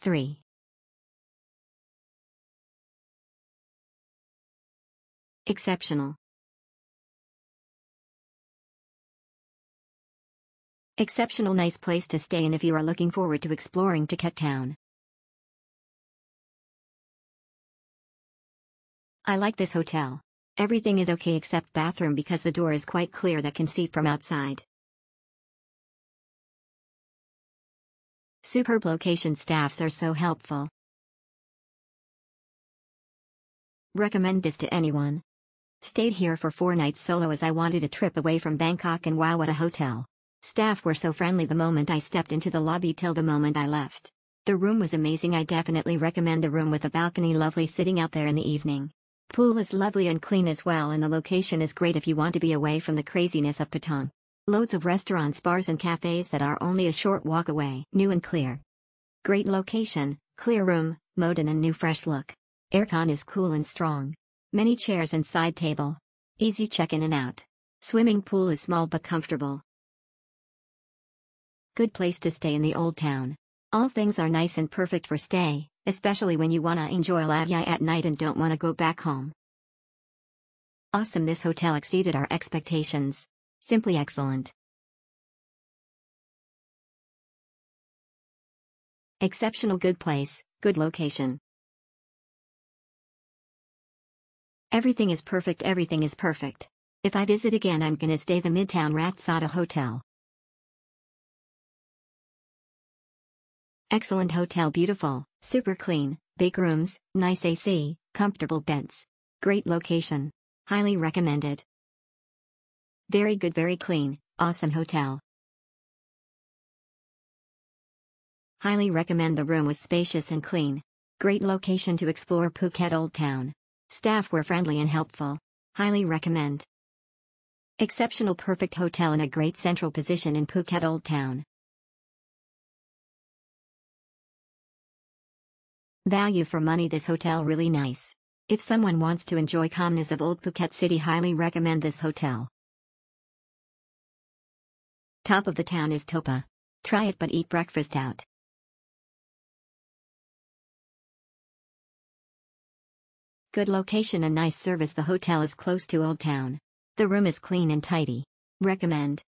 3. Exceptional. Exceptional nice place to stay in if you are looking forward to exploring Phuket town. I like this hotel. Everything is okay except bathroom because the door is quite clear that can see from outside. Superb location, staffs are so helpful. Recommend this to anyone. Stayed here for 4 nights solo as I wanted a trip away from Bangkok, and wow, what a hotel. Staff were so friendly the moment I stepped into the lobby till the moment I left. The room was amazing. I definitely recommend a room with a balcony, lovely sitting out there in the evening. Pool is lovely and clean as well, and the location is great if you want to be away from the craziness of Patong. Loads of restaurants, bars and cafes that are only a short walk away. New and clear. Great location, clear room, modern and new fresh look. Aircon is cool and strong. Many chairs and side table. Easy check in and out. Swimming pool is small but comfortable. Good place to stay in the old town. All things are nice and perfect for stay, especially when you wanna enjoy Lavia at night and don't wanna go back home. Awesome, this hotel exceeded our expectations. Simply excellent. Exceptional, good place, good location. Everything is perfect, everything is perfect. If I visit again, I'm gonna stay the Midtown Ratsada Hotel. Excellent hotel, beautiful, super clean, big rooms, nice AC, comfortable beds. Great location. Highly recommended. Very good, very clean, awesome hotel. Highly recommend. The room was spacious and clean. Great location to explore Phuket Old Town. Staff were friendly and helpful. Highly recommend. Exceptional, perfect hotel in a great central position in Phuket Old Town. Value for money, this hotel really nice. If someone wants to enjoy calmness of old Phuket city, highly recommend this hotel. Top of the town is Topa. Try it but eat breakfast out. Good location and nice service. The hotel is close to old town. The room is clean and tidy. Recommend.